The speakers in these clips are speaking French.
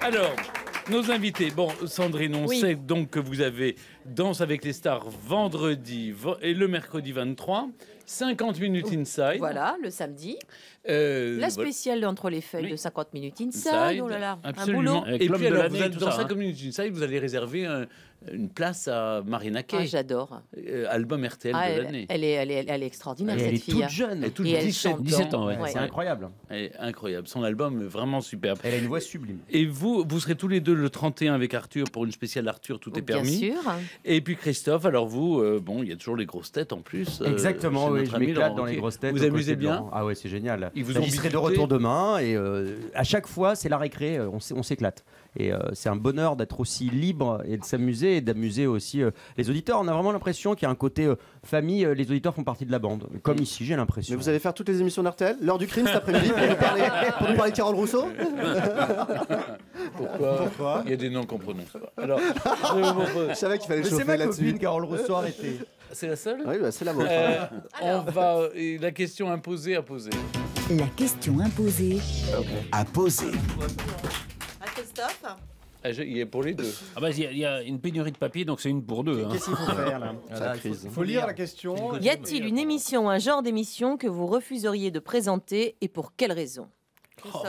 Alors, nos invités. Bon, Sandrine, on sait donc que vous avez Danse avec les stars vendredi et le mercredi 23. 50 minutes inside. Voilà, le samedi. La spéciale entre les feuilles de 50 minutes inside. Oh là là, absolument. Un boulot. Et puis alors, dans 50 minutes inside, vous allez réserver une place à Marina K. Ah, j'adore. Album RTL de l'année. Elle est extraordinaire, cette fille. Elle est toute jeune. Elle est toute 17 ans. Ouais. C'est incroyable. Elle est incroyable. Son album est vraiment superbe. Elle a une voix sublime. Et vous, vous serez tous les deux le 31 avec Arthur pour une spéciale Arthur, tout est permis. Bien sûr. Et puis Christophe, alors vous, bon, il y a toujours les grosses têtes en plus. Exactement. Oui, je m'éclate dans les grosses têtes. Vous amusez bien. Ah ouais, c'est génial. Ils seraient de retour demain et à chaque fois, c'est la récré, on s'éclate. Et c'est un bonheur d'être aussi libre et de s'amuser et d'amuser aussi les auditeurs. On a vraiment l'impression qu'il y a un côté famille, les auditeurs font partie de la bande. Comme ici, j'ai l'impression. Mais vous allez faire toutes les émissions d'RTL, l'heure du crime cet après-midi pour nous parler de Carole Rousseau. Pourquoi ? Il y a des noms qu'on prononce pas. Alors, je savais qu'il fallait chauffer là-dessus. C'est ma copine, Carole Rousseau, arrêtée. C'est la seule ? Oui, bah, c'est la vôtre. La question imposée à poser. La question imposée à poser. Christophe ? Il est pour les deux. Ah bah, il y a une pénurie de papier, donc c'est une pour deux. Qu'est-ce qu'il faut faire là ? Il faut lire la question. Y a-t-il une émission, un genre d'émission que vous refuseriez de présenter et pour quelle raison ?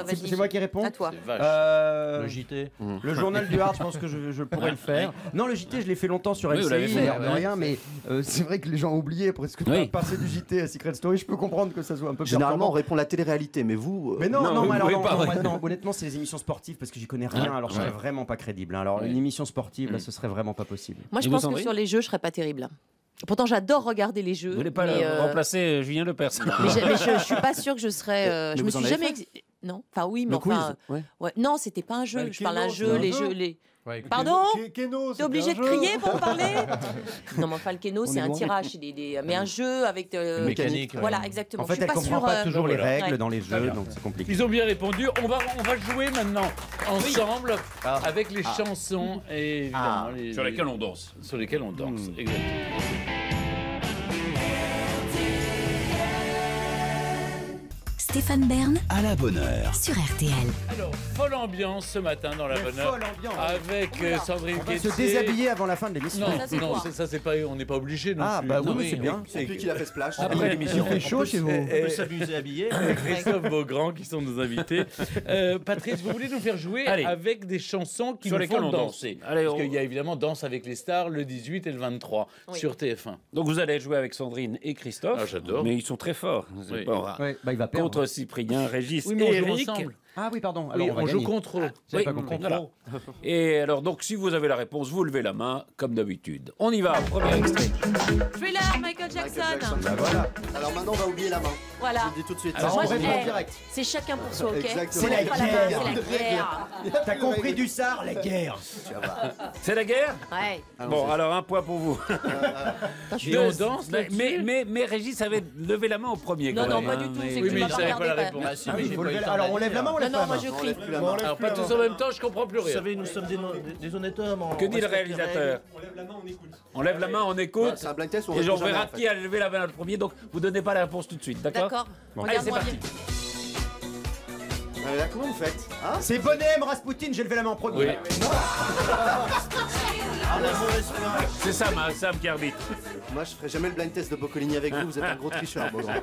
C'est moi qui réponds. À toi. Le JT. Le journal du Hard, je pense que je pourrais le faire. Non, le JT, je l'ai fait longtemps sur LCI, l'air de rien, mais c'est vrai que les gens ont oublié presque passer du JT à Secret Story. Je peux comprendre que ça soit un peu généralement, on répond la télé-réalité, mais vous. Mais non, alors honnêtement, c'est les émissions sportives parce que j'y connais rien, alors je serais vraiment pas crédible. Alors, une émission sportive, là, ce serait vraiment pas possible. Moi, je pense que sur les jeux, je serais pas terrible. Pourtant, j'adore regarder les jeux. Vous voulez pas remplacer Julien Lepers. Mais je suis pas sûre que je serais. Je me suis jamais. Non, enfin oui, mais enfin, non, c'était pas un jeu. Je parle d'un jeu, les jeux, les. Pardon ? T'es obligé de crier pour me parler ? Non, mais enfin, le kéno, c'est un tirage, mais un jeu avec mécanique. Voilà, exactement. En fait, elle comprend pas toujours les règles dans les jeux, donc c'est compliqué. Ils ont bien répondu. On va jouer maintenant ensemble avec les chansons et sur lesquelles on danse. Sur lesquelles on danse, exactement. Stéphane Bern, à la bonne heure sur RTL. Alors, folle ambiance ce matin dans la bonne heure avec Sandrine Quétier. On va se déshabiller avant la fin de l'émission. Non, ça c'est pas, on n'est pas obligé. Ah bah oui, c'est bien. C'est lui qui a fait splash. Après l'émission, il fait chaud chez vous. On peut s'amuser habillé. Christophe Beaugrand qui sont nos invités. Patrice, vous voulez nous faire jouer avec des chansons qui nous font danser. Parce qu'il y a évidemment Danse avec les stars le 18 et le 23 sur TF1. Donc vous allez jouer avec Sandrine et Christophe. Ah j'adore. Mais ils sont très forts. Bah il va perdre. Cyprien, Régis et Eric. Ah oui, pardon. Alors, on joue contre eux. Oui, voilà. Et alors, donc, si vous avez la réponse, vous levez la main, comme d'habitude. On y va. Premier extrait. Je suis là, Michael Jackson. Bah, voilà. Alors maintenant, on va oublier la main. Voilà. Je le dis tout de suite. Alors, moi, c'est chacun pour soi, ok. C'est la guerre. T'as compris du sar, la guerre. C'est la guerre. Ouais. Bon, alors, un point pour vous. Et on danse. Mais Régis avait levé la main au premier. Non, pas du tout. C'est que tu m'as pas regardé la réponse. Alors, on lève la main. Non, moi je crie. Alors pas tous en même temps, je comprends plus rien. Vous savez, nous sommes des honnêtes hommes. Que dit le réalisateur ? On lève la main, on écoute. On lève la main, on écoute. C'est un blind test. Et j'en verrai qui a levé la main le premier, donc vous donnez pas la réponse tout de suite, d'accord ? D'accord. Allez, c'est parti. Là, comment vous faites ? C'est Bonnet, Raspoutine, j'ai levé la main en premier. C'est Sam, Sam Kermit. Moi, je ferai jamais le blind test de Boccolini avec vous. Vous êtes un gros tricheur, Beaugrand.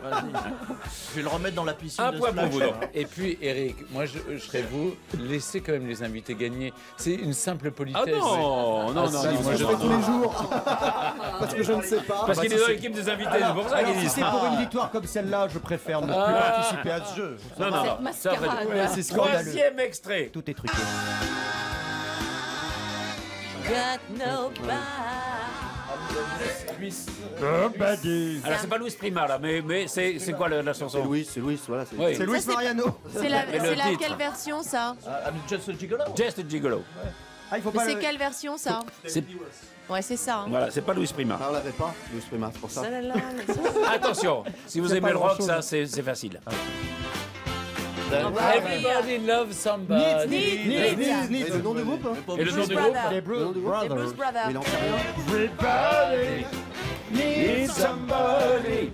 Je vais le remettre dans la piscine. Un point pour vous. Et puis, Eric, moi, je serais vous. Laissez quand même les invités gagner. C'est une simple politesse. Ah non, non, non. Je le fais tous les jours. Parce que je ne sais pas. Parce qu'il est dans l'équipe des invités. C'est pour ça qu'il dit. C'est pour une victoire comme celle-là, je préfère ne plus participer à ce jeu. Non, non, non. C'est scandaleux. Troisième extrait. Tout est truqué. Alors c'est pas Louis Prima là, mais c'est quoi la chanson? C'est Louis, voilà. C'est Louis Mariano. C'est laquelle version ça? Just a Gigolo. Just a Gigolo. C'est quelle version ça? Ouais, c'est ça. Voilà, c'est pas Louis Prima. On l'avait pas, Louis Prima, c'est pour ça. Attention, si vous aimez le rock, ça c'est facile. Everybody loves somebody. Et le nom du groupe? Et le nom du groupe? Les Blues Brothers. Everybody needs somebody.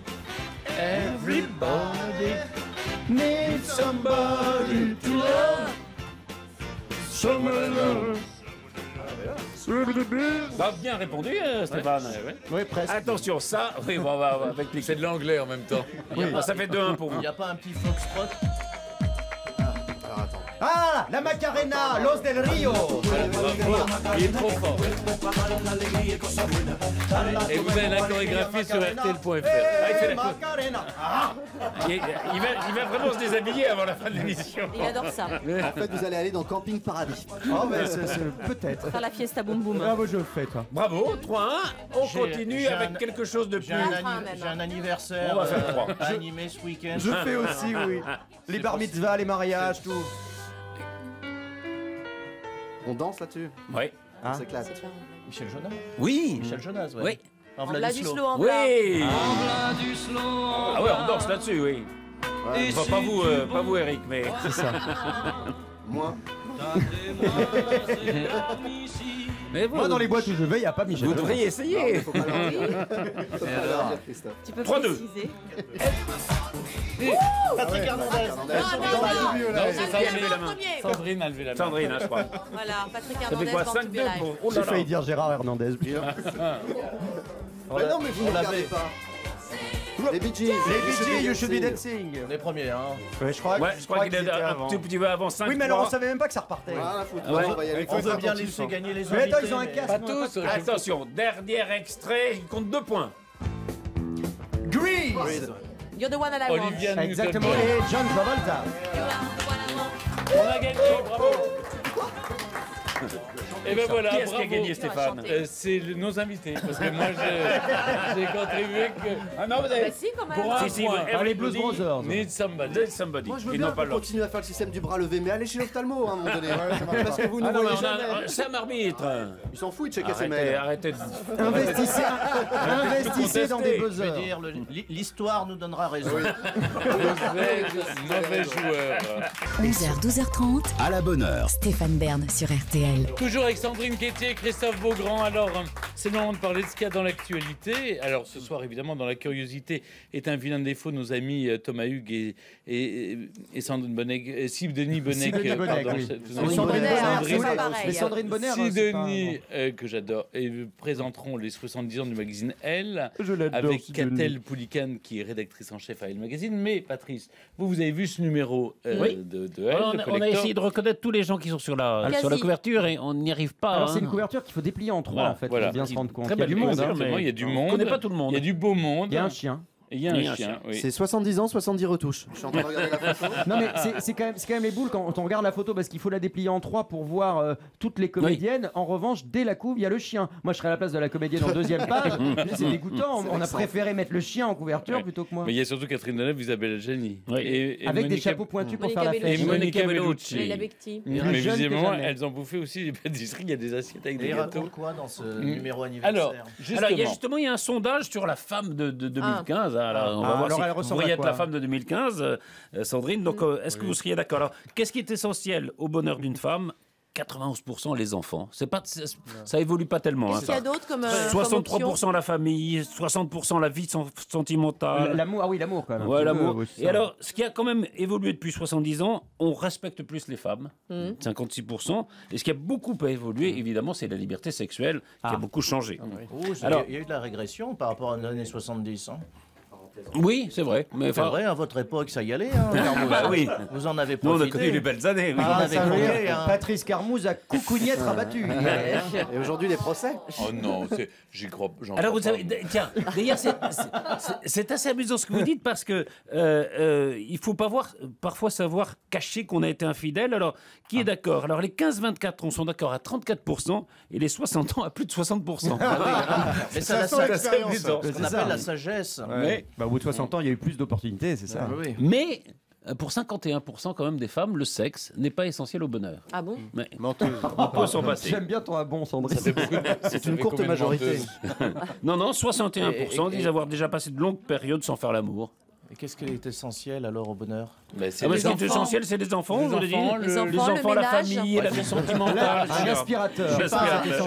Everybody needs somebody to love. Bah, bien répondu, Stéphane. Ouais. Oui, presque. Attention, ça, oui, bon, bah, c'est de l'anglais en même temps. Oui. Ah, ça fait 2-1 pour vous. Il n'y a pas un petit foxtrot? Ah, la Macarena, Los del Rio. Il est trop fort. Et vous allez la chorégraphier sur RTL.fr. Il va vraiment se déshabiller avant la fin de l'émission. Il adore ça. En fait, vous allez aller dans Camping Paradis. Oh, mais peut-être. Faire la fiesta boum boum. Bravo, je le fais, toi. Bravo, 3-1. On continue avec quelque chose de plus. J'ai un anniversaire animé ce week-end. Je fais aussi, oui. Les bar mitzvahs, les mariages, tout. On danse là-dessus? Oui. On s'éclate. Michel Jonasz? Oui. Michel Jonasz, ouais. Oui. En bla du slow, en bla. Oui. En bla du slow. Ah ouais, on danse là-dessus, oui. Ouais. Enfin, pas vous, Eric, mais... C'est ça. Moi. Mais bon, moi, dans les boîtes où je vais, il n'y a pas Michel. Vous devriez essayer. 3-2. Patrick Hernandez. Non, c'est Sandrine la main. Sandrine a levé la main. Sandrine, je crois. Voilà, Patrick Hernandez. Ça fait quoi, 5-2 pour... J'ai failli dire Gérard Hernandez. Mais non, mais vous ne l'avez pas. Les Bee Gees, You Should Be Dancing. Les premiers, hein. Ouais, je crois qu'il est un tout petit peu avant 5. Oui, mais alors on savait même pas que ça repartait. Ah, on veut bien laisser gagner les autres. Mais attends, ils ont un casque. Pas tous. Attention, dernier extrait, il compte 2 points. Grease. You're the one I want. Exactement, et John Cavalta. On a gagné, bravo. Et ben voilà, qui a gagné, Stéphane? C'est nos invités, parce que moi j'ai contribué que... Ah non, vous avez... Bah si, quand même. Pour un point, les Blues Brothers. Need somebody. Moi je veux bien continuer à faire le système du bras levé, mais allez chez l'ophtalmo à un moment donné. Parce que vous ne voyez jamais. C'est un arbitre. Ils s'en foutent de chez KSML. Arrêtez de... Investissez dans des buzzers. Je veux dire, l'histoire nous donnera raison. Mauvais joueur. 11h, 12h30. À la bonne heure. Stéphane Bern sur RTL. Toujours avec Sandrine Quétier et Christophe Beaugrand. Alors, c'est le moment de parler de ce qu'il y a dans l'actualité. Alors, ce soir, évidemment, dans la curiosité est un vilain défaut. Nos amis Thomas Hugues et Sandrine Bonnet, et Denis Bonnet, que j'adore, et présenteront les 70 ans du magazine Elle, avec Catel Poulican, qui est rédactrice en chef à Elle Magazine. Mais Patrice, vous avez vu ce numéro de Elle? On a essayé de reconnaître tous les gens qui sont sur la couverture et on n'y arrive pas. Alors c'est une couverture qu'il faut déplier en 3, en fait, pour bien se rendre compte. Il y a du monde, il y a du monde. On connaît pas tout le monde. Il y a du beau monde. Il y a un chien. Oui. C'est 70 ans, 70 retouches. Je suis en train de regarder la photo. Non, mais c'est quand même les boules quand on regarde la photo, parce qu'il faut la déplier en 3 pour voir toutes les comédiennes. Oui. En revanche, dès la couve, il y a le chien. Moi, je serais à la place de la comédienne en 2e page. C'est dégoûtant. On a préféré mettre le chien en couverture plutôt que moi. Mais il y a surtout Catherine Deneuve, Isabelle Génie. Oui. Et avec des chapeaux pointus pour faire la fête. Et Monica Bellucci. Mais visiblement, elles ont bouffé aussi les pâtisseries. Il y a des assiettes avec des gâteaux. Quoi dans ce numéro anniversaire? Alors, justement, il y a un sondage sur la femme de 2015. Alors, on va voir si elle ressemble à la femme de 2015, Sandrine. Donc, est-ce que vous seriez d'accord? Alors, qu'est-ce qui est essentiel au bonheur d'une femme? 91% les enfants. C'est pas, ça évolue pas tellement. Qu'est-ce qu'il y a d'autre comme 63% la famille, 60% la vie sentimentale. L'amour, ah oui, l'amour quand même. Ouais, l'amour. Oui, et alors, ce qui a quand même évolué depuis 70 ans, on respecte plus les femmes, 56%. Et ce qui a beaucoup évolué, évidemment, c'est la liberté sexuelle qui a beaucoup changé. Alors, il y a eu de la régression par rapport à nos années 70. Hein. Oui, c'est vrai. Mais c'est vrai, à votre époque, ça y allait. Hein, bah oui. Vous en avez profité. Nous, on a connu les belles années. Oui. Ah, Patrice Carmouze a coucougnette rabattue. Et aujourd'hui, les procès. Oh non, j'y crois. Alors, vous savez, tiens, d'ailleurs, c'est assez amusant ce que vous dites, parce que il faut pas voir, parfois savoir cacher qu'on a été infidèle. Alors, qui est d'accord? Alors, les 15-24 on sont d'accord à 34% et les 60 ans à plus de 60%. Mais ça, c'est amusant. Ce qu'on appelle la sagesse. Oui. Au bout de 60 ans, il y a eu plus d'opportunités, c'est ça. Oui. Mais pour 51% quand même des femmes, le sexe n'est pas essentiel au bonheur. Ah bon? Mais on peut s'en passer. J'aime bien ton abon, Sandrine. C'est une courte majorité. Non, non, 61% disent avoir déjà passé de longues périodes sans faire l'amour. Et qu'est-ce qui est essentiel alors au bonheur? Ce qui est essentiel, c'est les enfants, les enfants, la famille, la vie sentimentale. Un aspirateur. Je ne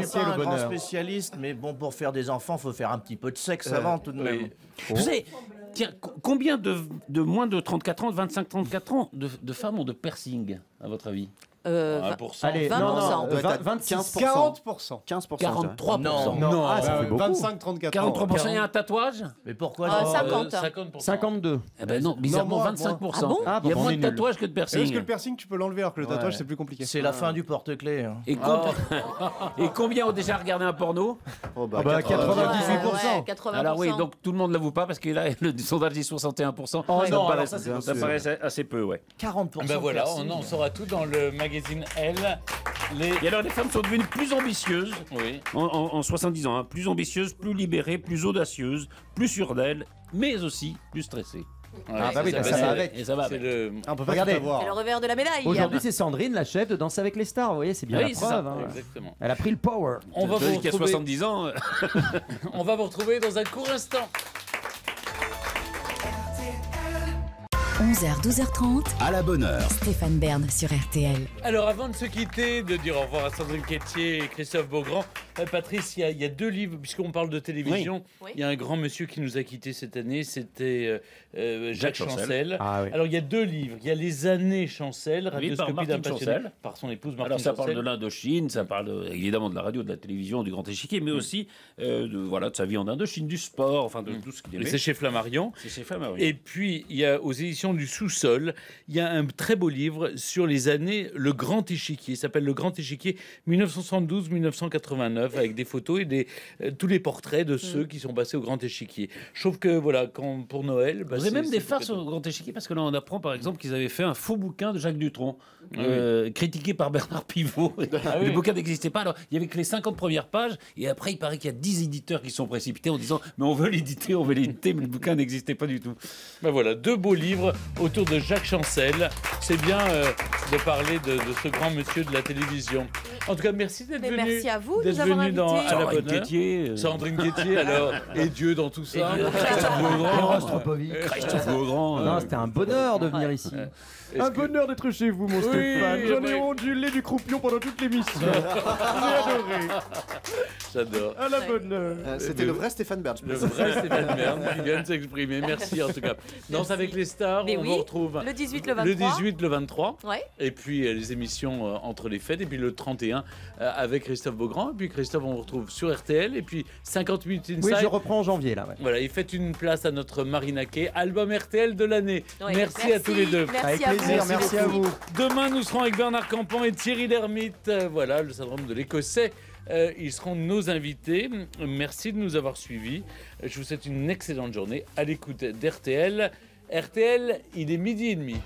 suis pas un grand spécialiste, mais bon, pour faire des enfants, il faut faire un petit peu de sexe avant tout de même. Vous savez, tiens, combien de moins de 34 ans, 25-34 ans, de femmes ont de piercing, à votre avis? 1%, 25%, 40%, 43%, non, ah, ça fait beaucoup. 25, 34, 43%. Il y a un tatouage. Mais pourquoi 50, 52. Eh ben non, bizarrement 25%. Ah bon, il y a moins de tatouages que de piercing. Parce que le piercing tu peux l'enlever, alors que le tatouage c'est plus compliqué. C'est la fin du porte-clés. Et combien ont déjà regardé un porno? 98%. Alors oui, donc tout le monde ne l'avoue pas parce que là le sondage dit 61%. Non, ça paraît assez peu, ouais. 40%. Ben voilà, on saura tout dans le magazine Elle. Et alors les femmes sont devenues plus ambitieuses, oui. en 70 ans, hein, plus ambitieuses, plus libérées, plus audacieuses, plus sûres d'elles, mais aussi plus stressées. Ouais, ah bah oui, ça va avec. On peut pas savoir. C'est le revers de la médaille. Aujourd'hui, c'est Sandrine, la chef de Danse avec les stars. Vous voyez, c'est bien, oui, la preuve. Hein. Exactement. Elle a pris le power. On va vous retrouver. Jusqu'à 70 ans. On va vous retrouver dans un court instant. 11h, 12h30. À la bonne heure. Stéphane Bern sur RTL. Alors, avant de se quitter, de dire au revoir à Sandrine Quétier et Christophe Beaugrand, Patrice, il y a deux livres, puisqu'on parle de télévision. Oui. Il y a un grand monsieur qui nous a quittés cette année, c'était Jacques Chancel. Ah, oui. Alors, il y a deux livres. Il y a Les années Chancel, radioscopie d'un passionné, par son épouse Martine Chancel. Alors, ça parle de l'Indochine, ça parle évidemment de la radio, de la télévision, du Grand Échiquier, mais aussi de sa vie en Indochine, du sport, enfin de tout ce qu'il aimait. C'est chez Flammarion. Et puis, il y a aux éditions du sous-sol, il y a un très beau livre sur les années Le Grand Échiquier. Il s'appelle Le Grand Échiquier 1972-1989, avec des photos et tous les portraits de ceux qui sont passés au Grand Échiquier. Je trouve que voilà, pour Noël, vous avez même des farces au Grand Échiquier, parce que là on apprend par exemple qu'ils avaient fait un faux bouquin de Jacques Dutronc, critiqué par Bernard Pivot. Le bouquin n'existait pas. Alors il y avait que les 50 premières pages, et après il paraît qu'il y a 10 éditeurs qui sont précipités en disant mais on veut l'éditer, mais le bouquin n'existait pas du tout. Ben voilà, deux beaux livres autour de Jacques Chancel. C'est bien de parler de ce grand monsieur de la télévision. En tout cas, merci d'être venu. Merci à vous de nous avoir invités. Sandrine Quétier. Sandrine Quétier, alors. Et Dieu dans tout ça. Christophe Beaugrand. C'était un bonheur de venir ici. Un bonheur d'être chez vous, mon Stéphane. J'en ai ondulé du croupion pendant toute l'émission. J'ai adoré. J'adore. À la bonne heure. C'était le vrai Stéphane Bern. Le vrai Stéphane Bern qui vient de s'exprimer. Merci en tout cas. Danse avec les stars. Mais on vous retrouve le 18, le 23. Le 18, le 23. Ouais. Et puis les émissions entre les fêtes. Et puis le 31 avec Christophe Beaugrand. Et puis Christophe, on vous retrouve sur RTL. Et puis 50 minutes inside. Oui, je reprends en janvier là. Ouais. Voilà, et faites une place à notre Marina K, album RTL de l'année. Ouais. Merci à tous les deux. Merci avec plaisir, merci à vous. Demain, nous serons avec Bernard Campan et Thierry Lhermitte. Voilà, le syndrome de l'Écossais. Ils seront nos invités. Merci de nous avoir suivis. Je vous souhaite une excellente journée à l'écoute d'RTL. RTL, il est 12h30.